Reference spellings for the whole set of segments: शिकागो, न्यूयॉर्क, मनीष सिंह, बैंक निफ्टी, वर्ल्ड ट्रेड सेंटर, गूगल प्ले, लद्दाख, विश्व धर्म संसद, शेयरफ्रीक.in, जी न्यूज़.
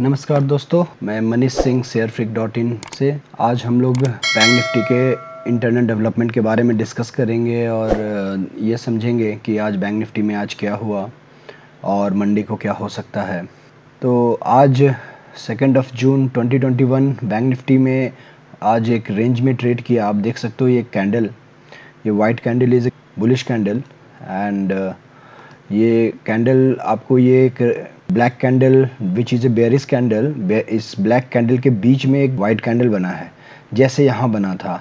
नमस्कार दोस्तों, मैं मनीष सिंह शेयरफ्रीक.in से। आज हम लोग बैंक निफ्टी के इंटरनल डेवलपमेंट के बारे में डिस्कस करेंगे और ये समझेंगे कि आज बैंक निफ्टी में आज क्या हुआ और मंडे को क्या हो सकता है। तो आज 2 जून 2021 बैंक निफ्टी में आज एक रेंज में ट्रेड किया। आप देख सकते हो ये कैंडल, ये white candle is bullish candle and ये कैंडल आपको ये एक black candle which is a bearish candle, इस ब्लैक कैंडल के बीच में एक वाइट कैंडल बना है जैसे यहाँ बना था।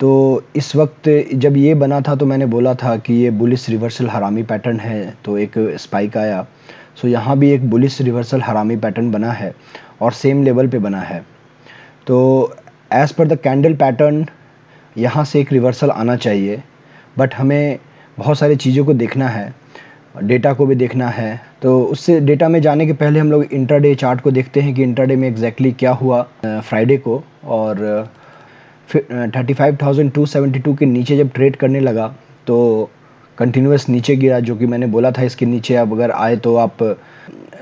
तो इस वक्त जब ये बना था तो मैंने बोला था कि ये बुलिश रिवर्सल हरामी पैटर्न है, तो एक स्पाइक आया। सो यहाँ भी एक बुलिश रिवर्सल हरामी पैटर्न बना है और सेम लेवल पे बना है। तो as per the candle pattern यहाँ से एक रिवर्सल आना चाहिए, बट हमें बहुत सारी चीज़ों को देखना है, डेटा को भी देखना है। तो उससे डेटा में जाने के पहले हम लोग इंट्राडे चार्ट को देखते हैं कि इंट्राडे में एग्जैक्टली क्या हुआ फ्राइडे को। और 35,272 के नीचे जब ट्रेड करने लगा तो कंटिन्यूस नीचे गिरा, जो कि मैंने बोला था इसके नीचे अब अगर आए तो आप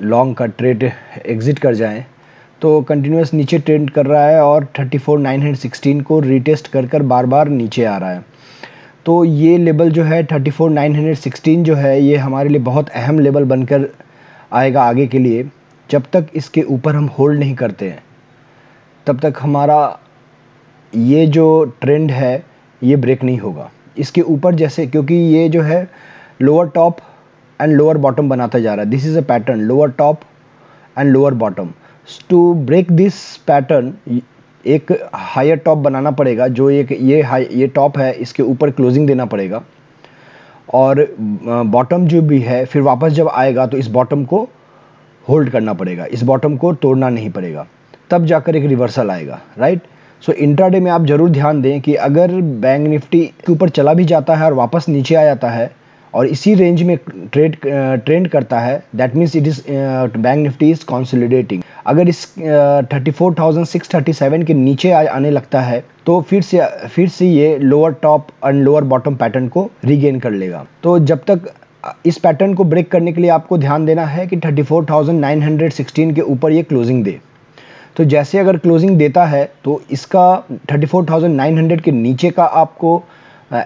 लॉन्ग का ट्रेड एग्ज़िट कर जाएं। तो कंटिन्यूस नीचे ट्रेड कर रहा है और 34,916 को रीटेस्ट कर बार बार नीचे आ रहा है। तो ये लेवल जो है 34,916 जो है ये हमारे लिए बहुत अहम लेवल बनकर आएगा आगे के लिए। जब तक इसके ऊपर हम होल्ड नहीं करते हैं तब तक हमारा ये जो ट्रेंड है ये ब्रेक नहीं होगा इसके ऊपर, जैसे क्योंकि ये जो है lower top and lower bottom बनाता जा रहा है। This is a pattern, lower top and lower bottom. To break this pattern एक हायर टॉप बनाना पड़ेगा, जो एक ये हाई ये टॉप है इसके ऊपर क्लोजिंग देना पड़ेगा और बॉटम जो भी है फिर वापस जब आएगा तो इस बॉटम को होल्ड करना पड़ेगा, इस बॉटम को तोड़ना नहीं पड़ेगा, तब जाकर एक रिवर्सल आएगा, राइट। सो इंट्राडे में आप ज़रूर ध्यान दें कि अगर बैंक निफ्टी के ऊपर चला भी जाता है और वापस नीचे आ जाता है और इसी रेंज में ट्रेंड करता है, that means it is बैंक निफ्टी is consolidating. अगर इस 34,637 के नीचे आने लगता है तो फिर से ये lower top and lower bottom pattern को रीगेन कर लेगा। तो जब तक इस पैटर्न को ब्रेक करने के लिए आपको ध्यान देना है कि 34,916 के ऊपर ये क्लोजिंग दे। तो जैसे अगर क्लोजिंग देता है तो इसका 34,900 के नीचे का आपको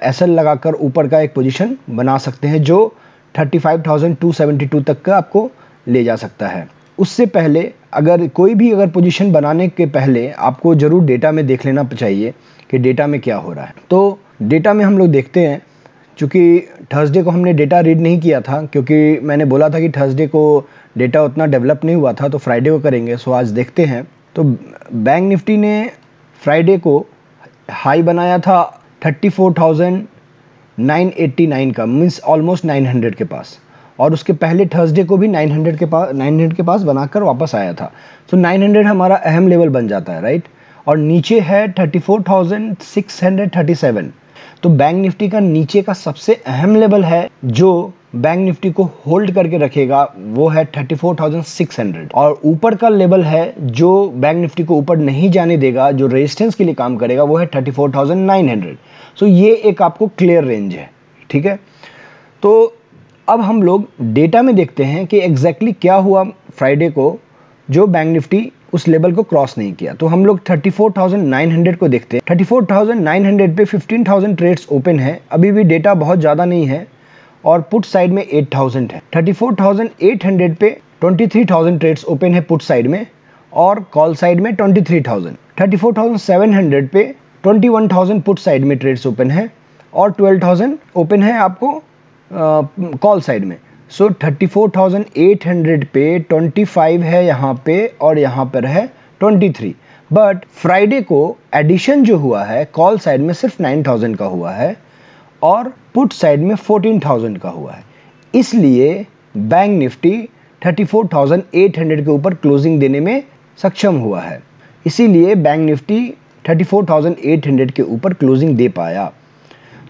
एसएल लगाकर ऊपर का एक पोजीशन बना सकते हैं जो 35,272 तक का आपको ले जा सकता है। उससे पहले अगर कोई भी अगर पोजीशन बनाने के पहले आपको ज़रूर डेटा में देख लेना चाहिए कि डेटा में क्या हो रहा है। तो डेटा में हम लोग देखते हैं, चूँकि थर्सडे को हमने डेटा रीड नहीं किया था क्योंकि मैंने बोला था कि थर्सडे को डेटा उतना डेवलप नहीं हुआ था तो फ्राइडे को करेंगे। सो आज देखते हैं। तो बैंक निफ्टी ने फ्राइडे को हाई बनाया था 34,989 का, मीन्स ऑलमोस्ट 900 के पास, और उसके पहले थर्सडे को भी 900 के पास बनाकर वापस आया था। सो 900 हमारा अहम लेवल बन जाता है, राइट। और नीचे है 34,637। तो बैंक निफ्टी का नीचे का सबसे अहम लेवल है जो बैंक निफ्टी को होल्ड करके रखेगा वो है 34,600, और ऊपर का लेवल है जो बैंक निफ्टी को ऊपर नहीं जाने देगा, जो रेजिस्टेंस के लिए काम करेगा वो है 34,900। सो ये एक आपको क्लियर रेंज है, ठीक है। तो अब हम लोग डेटा में देखते हैं कि एग्जैक्टली क्या हुआ फ्राइडे को जो बैंक निफ्टी उस लेवल को क्रॉस नहीं किया। तो हम लोग 34,900 को देखते हैं। 34,900 पे 15,000 ट्रेड्स ओपन है, अभी भी डेटा बहुत ज़्यादा नहीं है, और पुट साइड में 8,000 है। 34,800 पे 23,000 ट्रेड्स ओपन है पुट साइड में और कॉल साइड में 23,000। 34,700 पे 21,000 पुट साइड में ट्रेड्स ओपन है और 12,000 ओपन है आपको कॉल साइड में। सो 34,800 पे 25 है यहाँ पे और यहाँ पर है 23। बट फ्राइडे को एडिशन जो हुआ है कॉल साइड में सिर्फ 9,000 का हुआ है और पुट साइड में 14,000 का हुआ है, इसलिए बैंक निफ्टी 34,800 के ऊपर क्लोजिंग देने में सक्षम हुआ है। इसीलिए बैंक निफ्टी 34,800 के ऊपर क्लोजिंग दे पाया।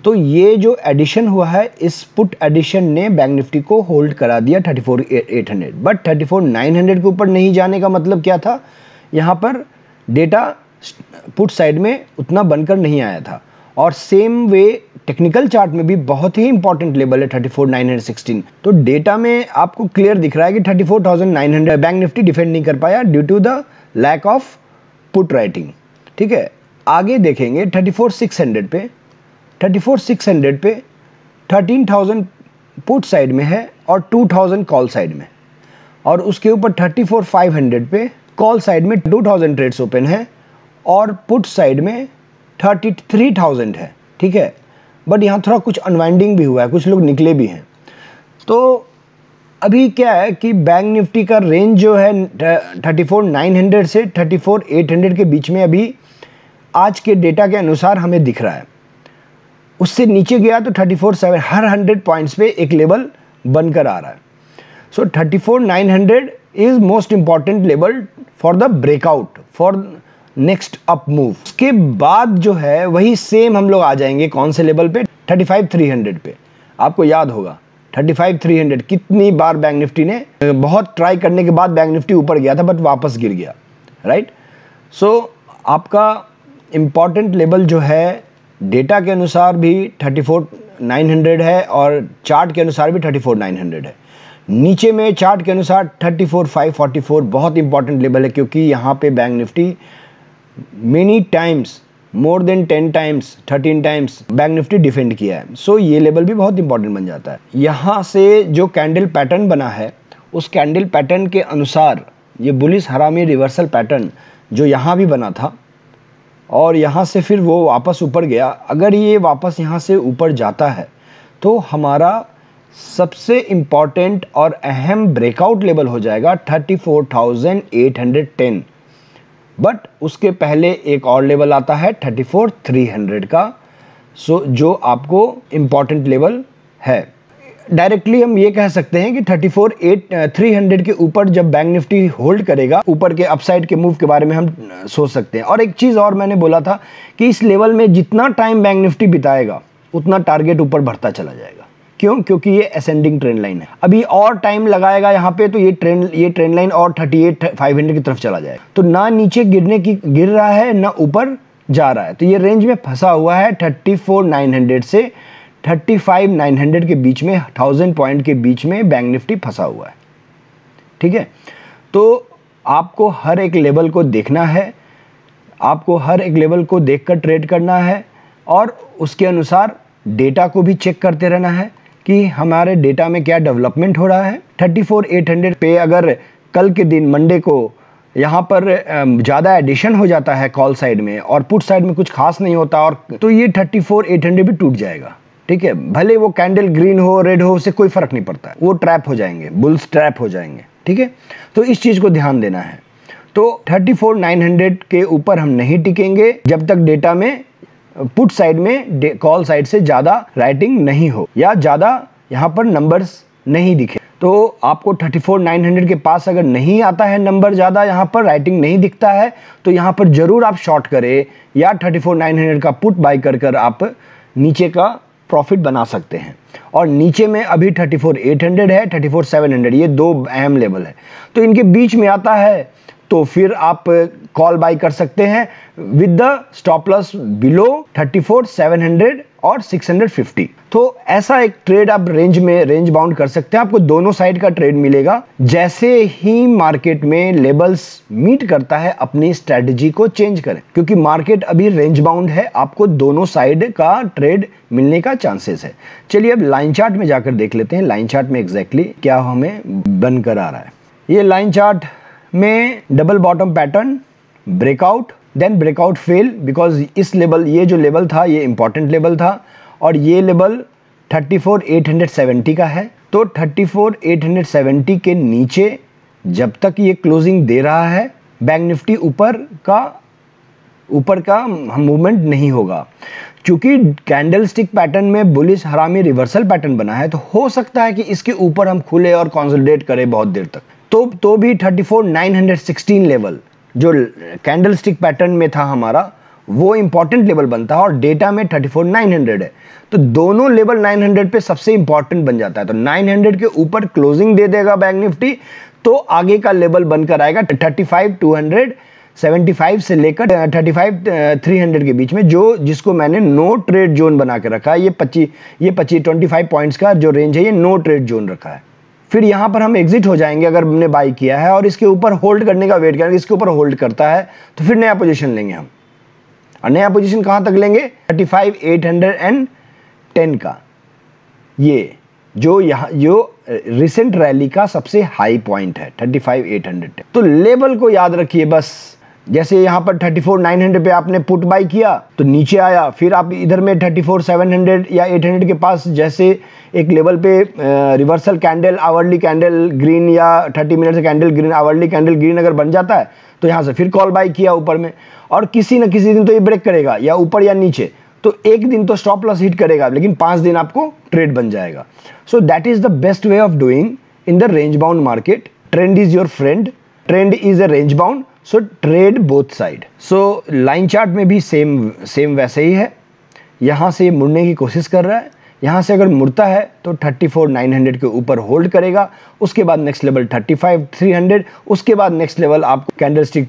तो ये जो एडिशन हुआ है इस पुट एडिशन ने बैंक निफ्टी को होल्ड करा दिया 34,800, बट 34,900 के ऊपर नहीं जाने का मतलब क्या था, यहाँ पर डेटा पुट साइड में उतना बनकर नहीं आया था। और सेम वे टेक्निकल चार्ट में भी बहुत ही इंपॉर्टेंट लेवल है 34,916। तो डेटा में आपको क्लियर दिख रहा है कि 34,900 बैंक निफ्टी डिफेंड नहीं कर पाया due to the lack of put writing. ठीक है, आगे देखेंगे 34,600 पे 13,000 पुट साइड में है और 2,000 कॉल साइड में, और उसके ऊपर 34,500 पे कॉल साइड में 2,000 ट्रेड्स ओपन है और पुट साइड में 33,000 है। ठीक है, बट यहाँ थोड़ा कुछ अनवाइंडिंग भी हुआ है, कुछ लोग निकले भी हैं। तो अभी क्या है कि बैंक निफ्टी का रेंज जो है 34,900 से 34,800 के बीच में अभी आज के डेटा के अनुसार हमें दिख रहा है। उससे नीचे गया तो 34,700 हर 100 पॉइंट्स पे एक लेवल बनकर आ रहा है। So 34,900 is most important level for the breakout for next up move. उसके बाद जो है वही सेम हम लोग आ जाएंगे कौन से लेवल पे, 35,300 पे। आपको याद होगा 35,300 कितनी बार बैंक निफ्टी ने बहुत ट्राई करने के बाद बैंक निफ्टी ऊपर गया था बट वापस गिर गया, राइट। सो आपका इम्पॉर्टेंट लेवल जो है डेटा के अनुसार भी 34,900 है और चार्ट के अनुसार भी 34,900 है। नीचे में चार्ट के अनुसार 34,544 बहुत इंपॉर्टेंट लेवल है, क्योंकि यहाँ पे बैंक निफ्टी many times more than 10 times 13 times बैंक निफ्टी defend किया है। सो ये लेवल भी बहुत इंपॉर्टेंट बन जाता है। यहाँ से जो कैंडल पैटर्न बना है उस कैंडल पैटर्न के अनुसार ये बुलिश हरामी रिवर्सल पैटर्न जो यहाँ भी बना था और यहाँ से फिर वो वापस ऊपर गया, अगर ये वापस यहाँ से ऊपर जाता है तो हमारा सबसे इम्पॉर्टेंट और अहम ब्रेकआउट लेवल हो जाएगा 34,810। बट उसके पहले एक और लेवल आता है 34,300 का, सो जो आपको इम्पॉर्टेंट लेवल है। डायरेक्टली हम ये कह सकते हैं कि 34,300 के ऊपर जब बैंक निफ्टी होल्ड करेगा, ऊपर के अपसाइड के मूव के बारे में हम सोच सकते हैं। और एक चीज़ और मैंने बोला था कि इस लेवल में जितना टाइम बैंक निफ्टी बिताएगा उतना टारगेट ऊपर बढ़ता चला जाएगा। क्यों? क्योंकि ये असेंडिंग ट्रेंड लाइन है। अभी और टाइम लगाएगा यहाँ पे तो ये ट्रेंड लाइन और 38,500 की तरफ चला जाएगा। तो ना नीचे गिर रहा है ना ऊपर जा रहा है, तो ये रेंज में फंसा हुआ है 34,900 से 35,900 के बीच में, 1,000 पॉइंट के बीच में बैंक निफ्टी फंसा हुआ है। ठीक है, तो आपको हर एक लेवल को देखना है, आपको हर एक लेवल को देखकर ट्रेड करना है और उसके अनुसार डेटा को भी चेक करते रहना है कि हमारे डेटा में क्या डेवलपमेंट हो रहा है। 34,800 पे अगर कल के दिन मंडे को यहाँ पर ज़्यादा एडिशन हो जाता है कॉल साइड में और पुट साइड में कुछ खास नहीं होता, और तो ये 34,800 भी टूट जाएगा। ठीक है, भले वो कैंडल ग्रीन हो रेड हो उससे कोई फ़र्क नहीं पड़ता, वो ट्रैप हो जाएंगे, बुल्स ट्रैप हो जाएंगे। ठीक है, तो इस चीज़ को ध्यान देना है। तो 34,900 के ऊपर हम नहीं टिकेंगे जब तक डेटा में पुट साइड में कॉल साइड से ज़्यादा राइटिंग नहीं हो या ज़्यादा यहाँ पर नंबर्स नहीं दिखे। तो आपको 34,900 के पास अगर नहीं आता है नंबर, ज़्यादा यहाँ पर राइटिंग नहीं दिखता है, तो यहाँ पर ज़रूर आप शॉर्ट करें या 34,900 का पुट बाई कर आप नीचे का प्रॉफिट बना सकते हैं। और नीचे में अभी 34,800 है, 34,700, ये दो अहम लेवल है। तो इनके बीच में आता है तो फिर आप कॉल बाई कर सकते हैं with the stop loss below 34,700 और 650। तो ऐसा एक ट्रेड आप रेंज में रेंज बाउंड कर सकते हैं, आपको दोनों साइड का ट्रेड मिलेगा। जैसे ही मार्केट में लेवल्स मीट करता है अपनी स्ट्रेटजी को चेंज करें, क्योंकि मार्केट अभी रेंज बाउंड है, आपको दोनों साइड का ट्रेड मिलने का चांसेस है। चलिए अब लाइन चार्ट में जाकर देख लेते हैं लाइन चार्ट में एग्जैक्टली क्या हमें बनकर आ रहा है। ये लाइन चार्ट में double bottom pattern, breakout, then breakout fail, because इस लेवल, ये जो लेवल था ये इंपॉर्टेंट लेवल था और ये लेवल 34,870 का है। तो 34,870 के नीचे जब तक ये क्लोजिंग दे रहा है बैंक निफ्टी ऊपर का मूवमेंट नहीं होगा। चूँकि कैंडलस्टिक पैटर्न में बुलिश हरामी रिवर्सल पैटर्न बना है तो हो सकता है कि इसके ऊपर हम खुले और कंसोलिडेट करें बहुत देर तक। तो भी 34,916 लेवल जो कैंडलस्टिक पैटर्न में था हमारा, वो इम्पॉर्टेंट लेवल बनता है और डेटा में 34,900 है। तो दोनों लेवल 900 पे सबसे इम्पॉर्टेंट बन जाता है। तो 900 के ऊपर क्लोजिंग दे देगा बैंक निफ्टी तो आगे का लेवल बनकर आएगा 35,200 75 से लेकर 35,300 के बीच में, जो जिसको मैंने नो ट्रेड जोन बना के रखा है। ये 25 पॉइंट्स का जो रेंज है, ये नो ट्रेड जोन रखा है। फिर यहाँ पर हम एग्जिट हो जाएंगे अगर हमने बाई किया है, और इसके ऊपर होल्ड करने का वेट करेंगे। इसके ऊपर होल्ड करता है तो फिर नया पोजीशन लेंगे हम, और नया पोजीशन कहाँ तक लेंगे, 35,810 का, ये जो यहाँ जो रिसेंट रैली का सबसे हाई पॉइंट है 35,810। तो लेवल को याद रखिए बस। जैसे यहाँ पर 34,900 पे आपने पुट बाई किया तो नीचे आया, फिर आप इधर में 34,700 या 800 के पास जैसे एक लेवल पे reversal candle, hourly candle green या 30 मिनट से candle green, hourly candle green अगर बन जाता है तो यहाँ से फिर कॉल बाई किया ऊपर में, और किसी न किसी दिन तो ये ब्रेक करेगा, या ऊपर या नीचे, तो एक दिन तो स्टॉप लॉस हिट करेगा, लेकिन 5 दिन आपको ट्रेड बन जाएगा। So that is the best way of doing in the range bound market. Trend is your friend, trend is a range bound, so trade both side. So line chart में भी same वैसे ही है। यहाँ से मुड़ने की कोशिश कर रहा है, यहाँ से अगर मुड़ता है तो 34,900 के ऊपर होल्ड करेगा, उसके बाद नेक्स्ट लेवल 35,300, उसके बाद नेक्स्ट लेवल आपको कैंडलस्टिक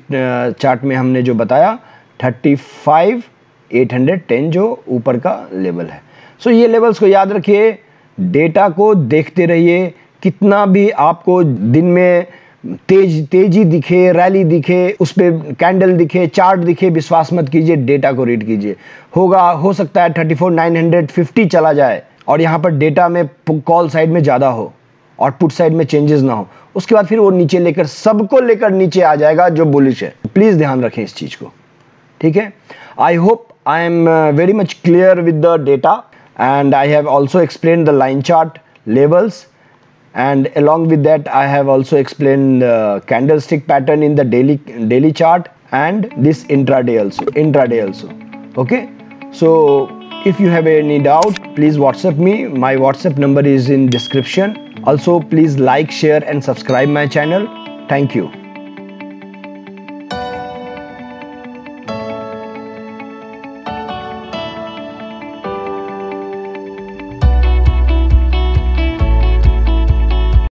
चार्ट में हमने जो बताया 35,810 जो ऊपर का लेवल है। सो ये लेवल्स को याद रखिए, डेटा को देखते रहिए। कितना भी आपको दिन में तेजी दिखे, रैली दिखे, उस पर कैंडल दिखे, चार्ट दिखे, विश्वास मत कीजिए, डेटा को रीड कीजिए। हो सकता है 34,950 चला जाए और यहाँ पर डेटा में कॉल साइड में ज़्यादा हो और पुट साइड में चेंजेस ना हो, उसके बाद फिर वो नीचे लेकर सबको लेकर नीचे आ जाएगा जो बुलिश है। प्लीज़ ध्यान रखें इस चीज़ को, ठीक है। I hope I am very much clear with the data, and I have also explain the line chart levels, and along with that I have also explained the candlestick pattern in the daily chart and this intraday also, okay? So if you have any doubt, please WhatsApp me. My WhatsApp number is in description. Also please like, share and subscribe my channel. Thank you.